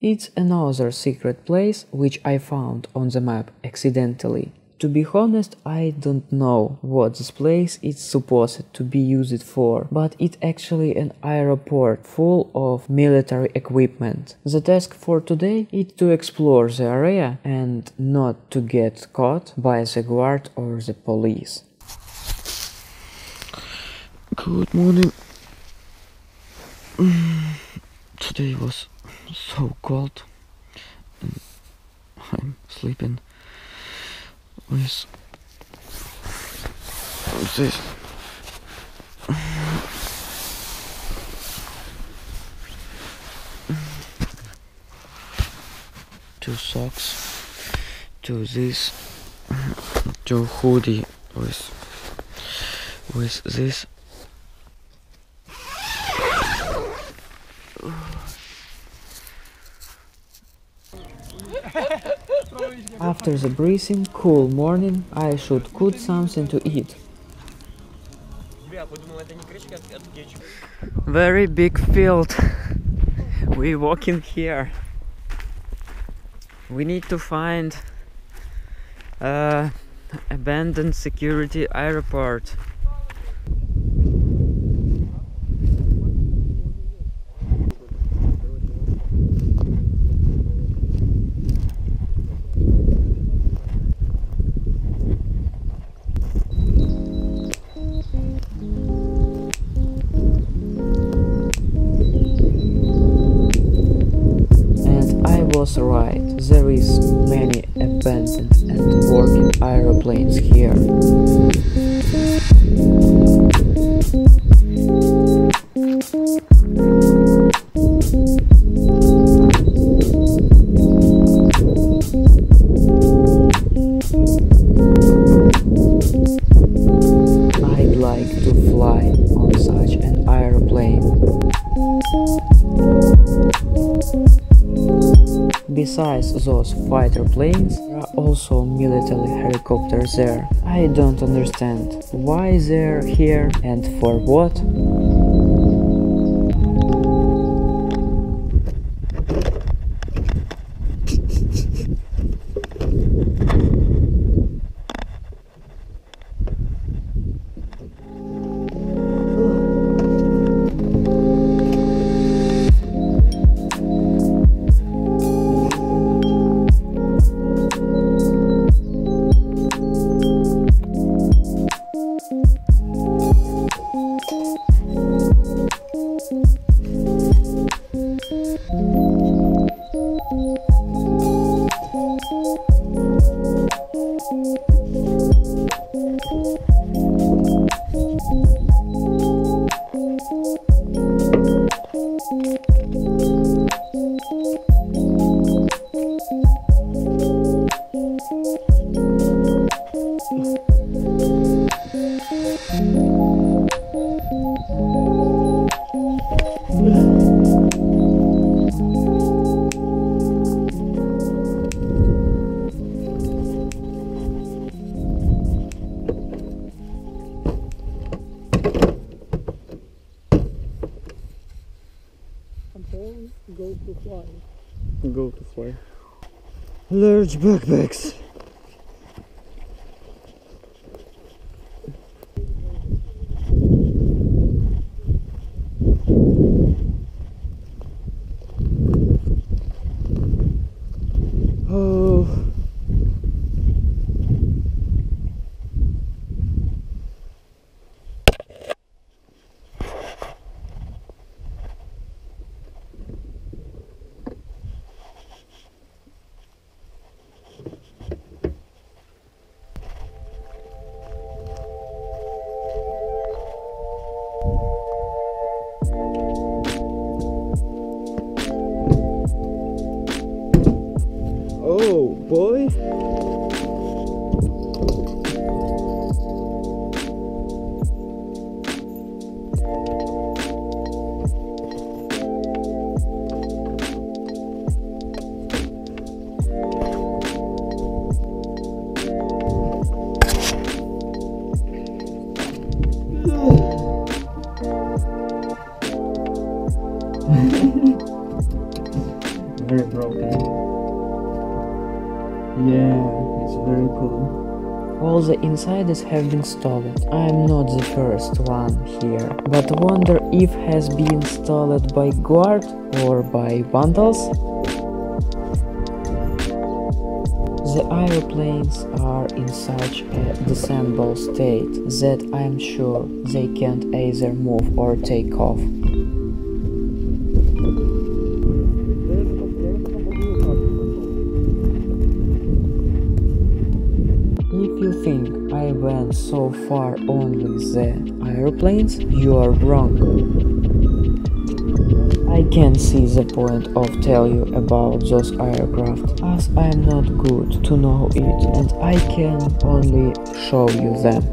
It's another secret place which I found on the map accidentally. To be honest, I don't know what this place is supposed to be used for, but it's actually an airport full of military equipment. The task for today is to explore the area and not to get caught by the guard or the police. Good morning. Today was so cold and I'm sleeping with this. Two socks, two this, two hoodie with this. After the breathing, cool morning, I should cook something to eat. Very big field. We walk in here. We need to find abandoned security airport. Right, there is many abandoned and working airplanes here. I'd like to fly on such an airplane. Besides those fighter planes, there are also military helicopters there. I don't understand why they're here and for what. Go to fly. Large backpacks. Oh. Oh, boy! Very broken. Yeah, it's very cool. All the insiders have been stolen. I'm not the first one here, but wonder if has been stolen by guard or by vandals? The aeroplanes are in such a disassemble state that I'm sure they can't either move or take off. If you think I went so far only the aeroplanes, you are wrong. I can't see the point of tell you about those aircraft, as I'm not good to know it, and I can only show you them.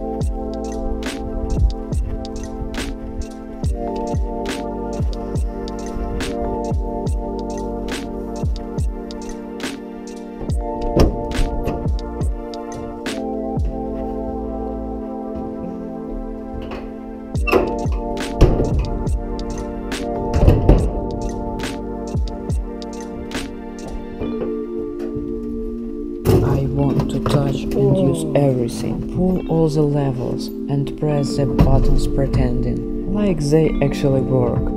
And use everything, pull all the levels and press the buttons pretending like they actually work.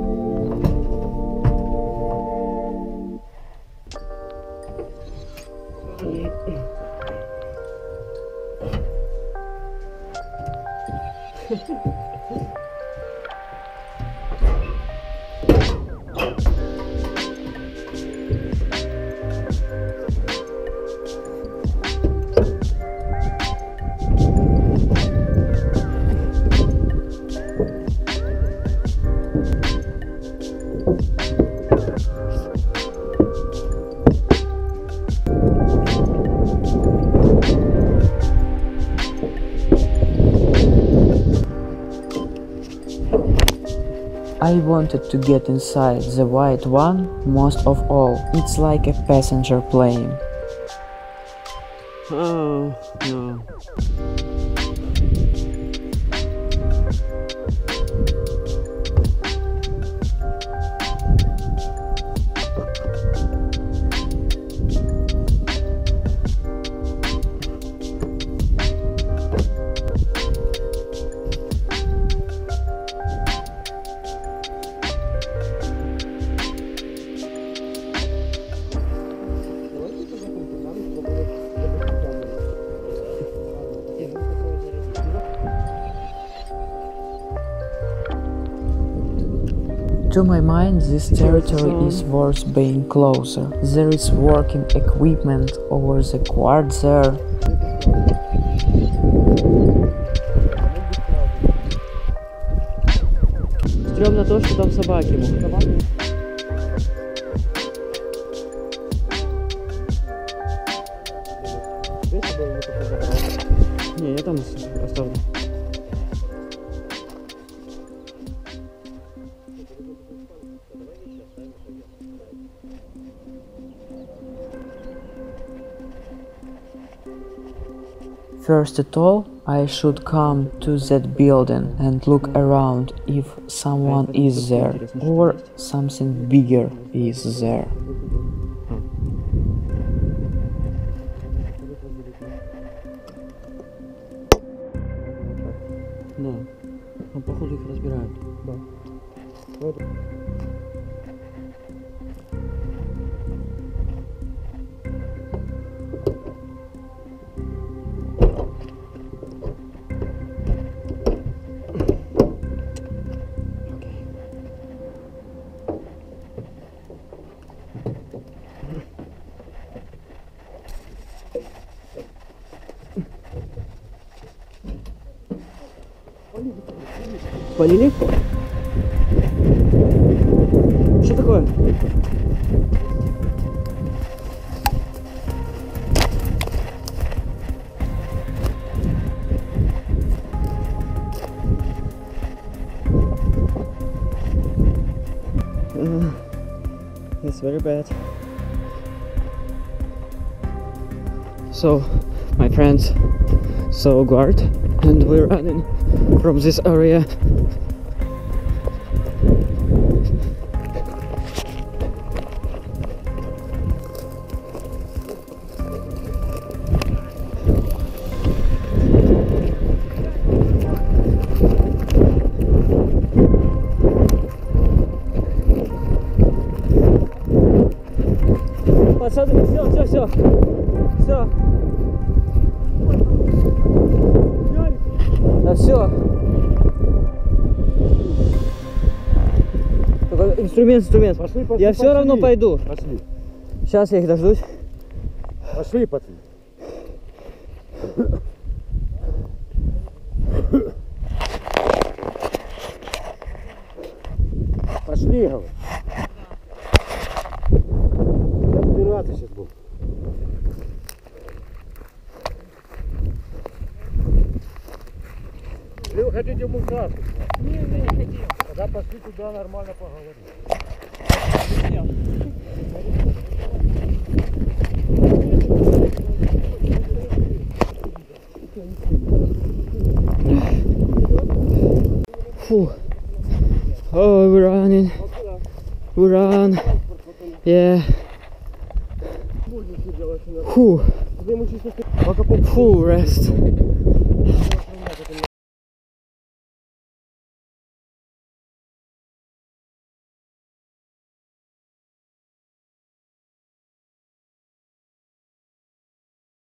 I wanted to get inside the white one most of all. It's like a passenger plane. Oh no. To my mind, this territory is worth being closer. There is working equipment over the guard there. Стрёмно то, что там собаки. Не, я там оставлю. First of all, I should come to that building and look around if someone is there or something bigger is there. No, там походу их разбирают. Поняли? Что такое? It's very bad. So, my friends, so guard, and we're running from this area. все. Только инструмент. Пошли, пошли, я все равно пойду. Пошли. Сейчас я их дождусь. Пошли, пацаны. Пошли, говорю. Я в пираты сейчас был. Или вы хотите в мусорку? Нет, я не хотел. Тогда пошли туда, нормально поговорим. Full. Oh, we run. Yeah. Full rest.